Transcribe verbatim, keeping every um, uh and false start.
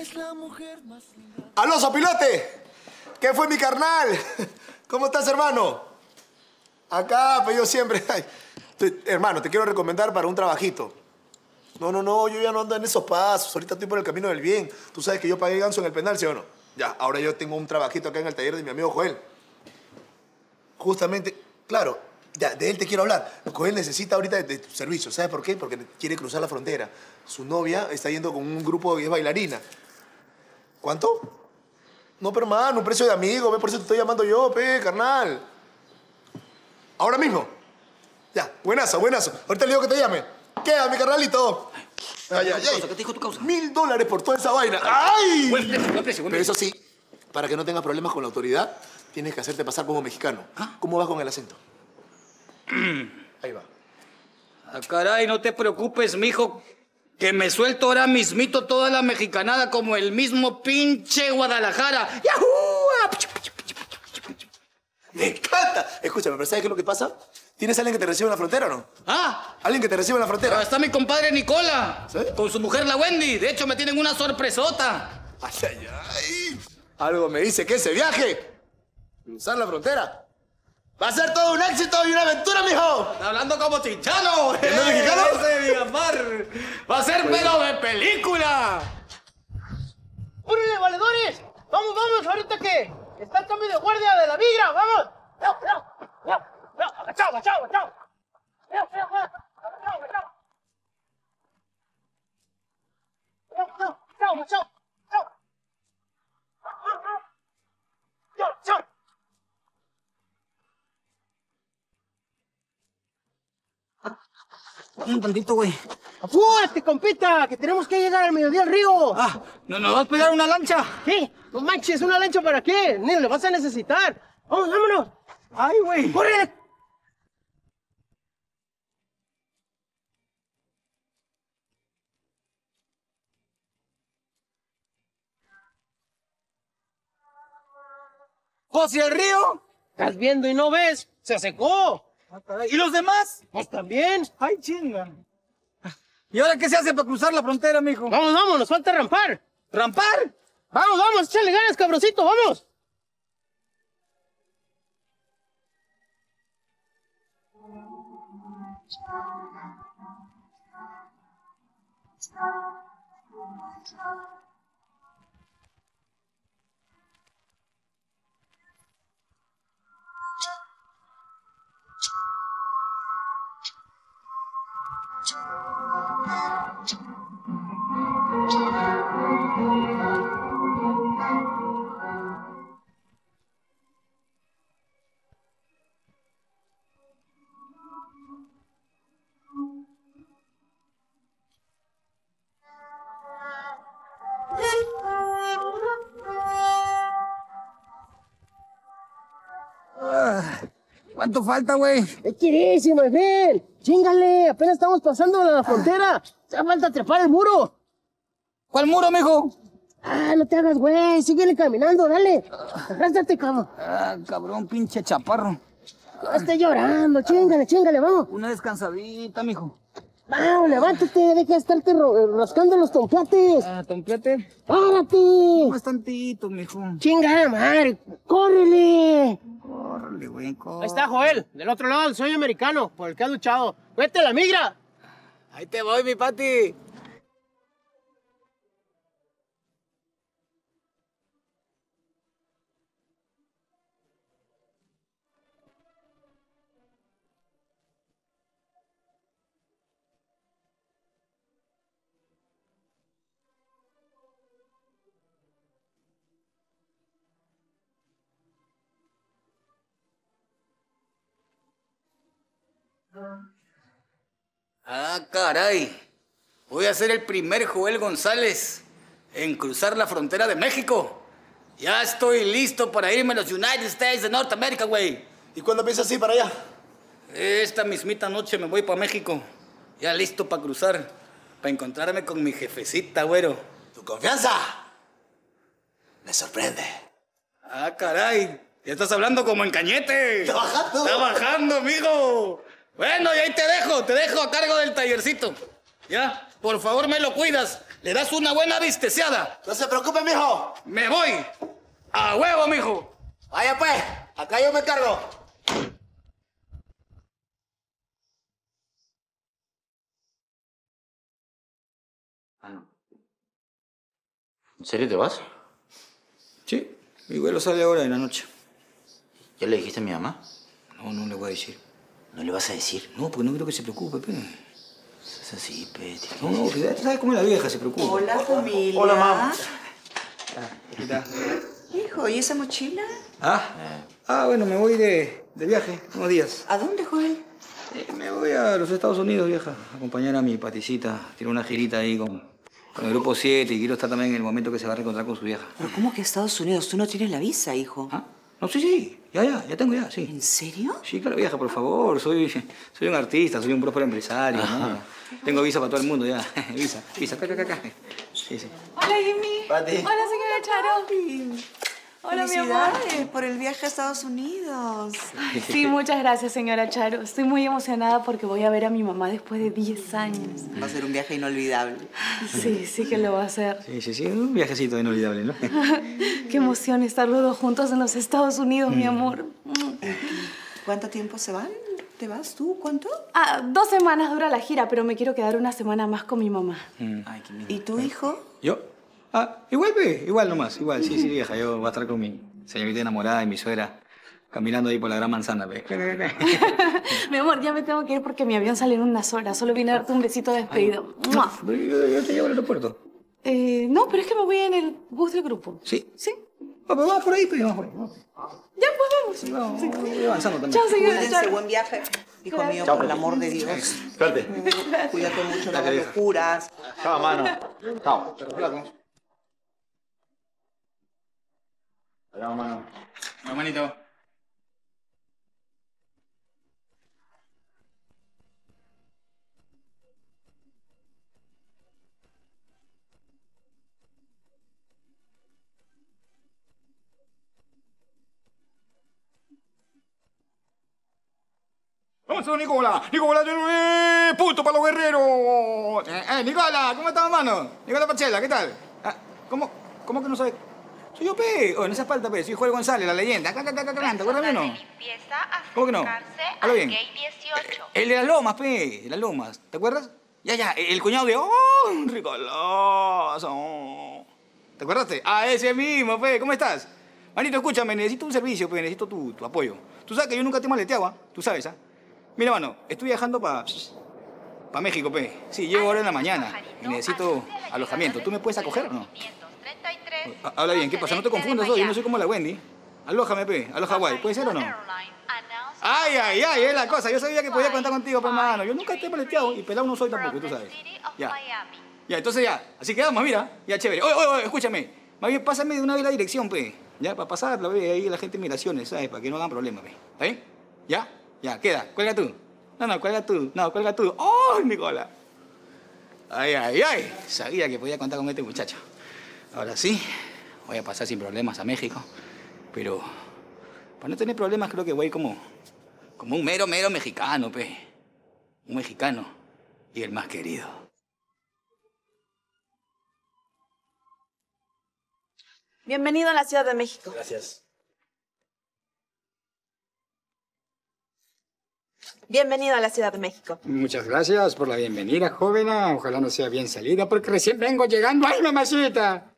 Eres la mujer más linda. ¡Aló, Zapilote! ¿Qué fue, mi carnal? ¿Cómo estás, hermano? Acá, pues yo siempre... Ay, te, hermano, te quiero recomendar para un trabajito. No, no, no, yo ya no ando en esos pasos. Ahorita estoy por el camino del bien. Tú sabes que yo pagué ganso en el penal, ¿sí o no? Ya, ahora yo tengo un trabajito acá en el taller de mi amigo Joel. Justamente, claro, ya, de él te quiero hablar. Joel necesita ahorita de, de tu servicio. ¿Sabes por qué? Porque quiere cruzar la frontera. Su novia está yendo con un grupo que es bailarina. ¿Cuánto? No, pero hermano, un precio de amigo. Ve, por eso te estoy llamando yo, pe, carnal. Ahora mismo. Ya, buenazo, buenazo. Ahorita le digo que te llame. ¿Qué, mi carnalito? Ay, ay, ay. ¿Qué te dijo tu causa? Mil dólares por toda esa vaina. ¡Ay! Buen precio, buen precio, buen precio. Pero eso sí, para que no tengas problemas con la autoridad, tienes que hacerte pasar como mexicano. ¿Ah? ¿Cómo vas con el acento? Ahí va. Ah, caray, no te preocupes, mijo, que me suelto ahora mismito toda la mexicanada como el mismo pinche Guadalajara. ¡Yahú! ¡Me encanta! Escúchame, pero ¿sabes qué es lo que pasa? ¿Tienes alguien que te reciba en la frontera o no? ¿Ah? ¿Alguien que te reciba en la frontera? Pero está mi compadre Nicola. ¿Sí? Con su mujer, la Wendy. De hecho, me tienen una sorpresota. ¡Ay, ay, ay! Algo me dice que ese viaje, cruzar la frontera, va a ser todo un éxito y una aventura, mijo. Está hablando como chinchano. ¿Es eh, mexicano? Ese de Villamar. Va a ser pelo de película. ¡Úrele, valedores! ¡Vamos, vamos! ¿Ahorita qué? Está el cambio de guardia de la migra, vamos. ¡No, no, no, no! ¡Agachado, agachado, agachado! ¡No, no, no! ¡Agachado, agachado! ¡No, no, no, agachado! ¡No! ¡No, no! ¡No! Un tantito, güey. ¡Apúrate, compita! ¡Que tenemos que llegar al mediodía al río! ¡Ah! ¿No nos vas a pegar una lancha? ¿Qué? ¡No manches! ¿Una lancha para qué? ¡Ni lo vas a necesitar! ¡Vamos, vámonos! ¡Ay, güey! ¡Corre! ¿José el río? ¿Estás viendo y no ves? ¡Se secó! ¿Y los demás? Pues también. Ay, chinga. ¿Y ahora qué se hace para cruzar la frontera, mijo? Vamos, vamos, nos falta rampar. ¿Rampar? Vamos, vamos, échale ganas, cabroncito, vamos. ¿Cuánto falta, güey? Es querísimo, Efel. Chíngale, apenas estamos pasando la frontera. Ya falta trepar el muro. ¿Cuál muro, mijo? Ah, no te hagas, güey. Síguele caminando, dale. Arrástrate, cabrón. Ah, cabrón, pinche chaparro. No estés llorando. Chíngale, chíngale, vamos. Una descansadita, mijo. Vamos, levántate. Deja de estarte rascando los tomplates. Ah, tomplate. ¡Párate! Más tantito, mijo. Chinga, madre. ¡Córrele! Córrele, güey, córrele. Ahí está Joel, del otro lado del sueño americano, por el que ha luchado. ¡Vete a la migra! Ahí te voy, mi Pati. Ah, caray. Voy a ser el primer Joel González en cruzar la frontera de México. Ya estoy listo para irme a los United States de Norteamérica, güey. ¿Y cuándo piensas ir para allá? Esta mismita noche me voy para México. Ya listo para cruzar. Para encontrarme con mi jefecita, güero. ¿Tu confianza? Me sorprende. Ah, caray. Ya estás hablando como en Cañete. Está bajando. Está bajando, amigo. Bueno, y ahí te dejo, te dejo a cargo del tallercito. Ya, por favor, me lo cuidas. le das una buena visteciada. No se preocupe, mijo. Me voy. A huevo, mijo. Vaya pues, acá yo me cargo. Ah, no. ¿En serio te vas? Sí, mi güey lo sale ahora en la noche. ¿Ya le dijiste a mi mamá? No, no le voy a decir. ¿No le vas a decir? No, porque no creo que se preocupe, Pepe. Es así, Pepe. No, no, ¿sabes cómo la vieja se preocupa? Hola, familia. Hola, mamá. ¿Qué tal? Hijo, ¿y esa mochila? Ah, eh. ah bueno, me voy de, de viaje, unos días. ¿A dónde, Joel? Eh, me voy a los Estados Unidos, vieja. A acompañar a mi paticita. Tiene una girita ahí con, con el grupo siete y quiero estar también en el momento que se va a reencontrar con su vieja. ¿Pero cómo que a Estados Unidos? Tú no tienes la visa, hijo. ¿Ah? No, sí, sí. Ya, ya, ya tengo ya, sí. ¿En serio? Sí, claro, vieja, por favor. Soy, soy un artista, soy un próspero empresario, ¿no? Tengo visa para todo el mundo ya. Visa, visa, acá, acá, acá. Sí, sí. Hola, Jimmy. Pati. Hola, señora Charo. Papi. Hola, mi amor. Por el viaje a Estados Unidos. Ay, sí, muchas gracias, señora Charo. Estoy muy emocionada porque voy a ver a mi mamá después de diez años. Va a ser un viaje inolvidable. Sí, sí que lo va a ser. Sí, sí, sí. Un viajecito inolvidable, ¿no? Qué emoción estar los dos juntos en los Estados Unidos, mm. mi amor. ¿Cuánto tiempo se van? ¿Te vas tú? ¿Cuánto? Ah, dos semanas dura la gira, pero me quiero quedar una semana más con mi mamá. Mm. Ay, qué lindo. ¿Y tu hijo? ¿Yo? Ah, igual, pe, igual nomás, igual. Sí, sí, vieja, yo voy a estar con mi señorita enamorada y mi suegra caminando ahí por la Gran Manzana, pe. Mi amor, ya me tengo que ir porque mi avión sale en unas horas. Solo vine a darte un besito despedido. Ay, no. No, yo, yo te llevo al aeropuerto. Eh, no, pero es que me voy en el bus del grupo. ¿Sí? Sí. Vamos, vamos por ahí, pues, vamos por ahí. Vamos. Ya, pues, vamos. Sí, vamos, sí. Voy avanzando también. Chao, señora. Cuídense, buen viaje, hijo Gracias. mío, Chao, por el amor de Dios. Suerte. Cuídate mucho, no te curas. Chao, mano. Chao. Hola, mano. Hola, manito. Nicola, Nicola, eh, punto para los guerreros. Eh, eh, Nicola, ¿cómo estás, mano? Nicola Porcella, ¿qué tal? Ah, ¿cómo, ¿Cómo que no sabes? Soy yo, pe. Oh, no se falta, pe. Soy Joel González, la leyenda. Acá, acá, acá, acá, ¿te acuerdas bien o no? ¿Cómo que no? Habla bien. El de las lomas, pe. Las lomas, ¿te acuerdas? Ya, ya, el cuñado de... ¡Oh, ricoloso! ¿Te acordaste? Ah, ese mismo, pe. ¿Cómo estás? Manito, escúchame, necesito un servicio, pe. Necesito tu, tu apoyo. Tú sabes que yo nunca te maleteaba, tú sabes, ¿ah? ¿eh? Mira, mano, estoy viajando para pa México, pe. Sí, llego ahora en la mañana y necesito alojamiento. ¿Tú me puedes acoger o no? Habla bien, ¿qué pasa? No te confundas, yo no soy como la Wendy. Alójame, pe. Aloja guay. ¿Puede ser o no? Ay, ay, ay, es la cosa. Yo sabía que podía contar contigo, pe, mano. Yo nunca te he paleteado y pelado no soy tampoco, tú sabes. Ya, ya, entonces ya. Así quedamos, mira. Ya, chévere. Oye, oye, oye, escúchame. Más bien, pásame de una vez la dirección, pe. Ya, para pasarla, ve, ahí la gente en migraciones, ¿sabes? Para que no hagan problema, pe. ¿Está bien? ¿Ya? Ya, queda. Cuelga tú. No, no, cuelga tú. No, cuelga tú. ¡Oh, Nicola! ¡Ay, ay, ay! Sabía que podía contar con este muchacho. Ahora sí, voy a pasar sin problemas a México. Pero para no tener problemas creo que voy como, como un mero, mero mexicano, pe. Un mexicano y el más querido. Bienvenido a la Ciudad de México. Gracias. Bienvenido a la Ciudad de México. Muchas gracias por la bienvenida, joven. Ojalá no sea bien salida, porque recién vengo llegando. ¡Ay, mamacita!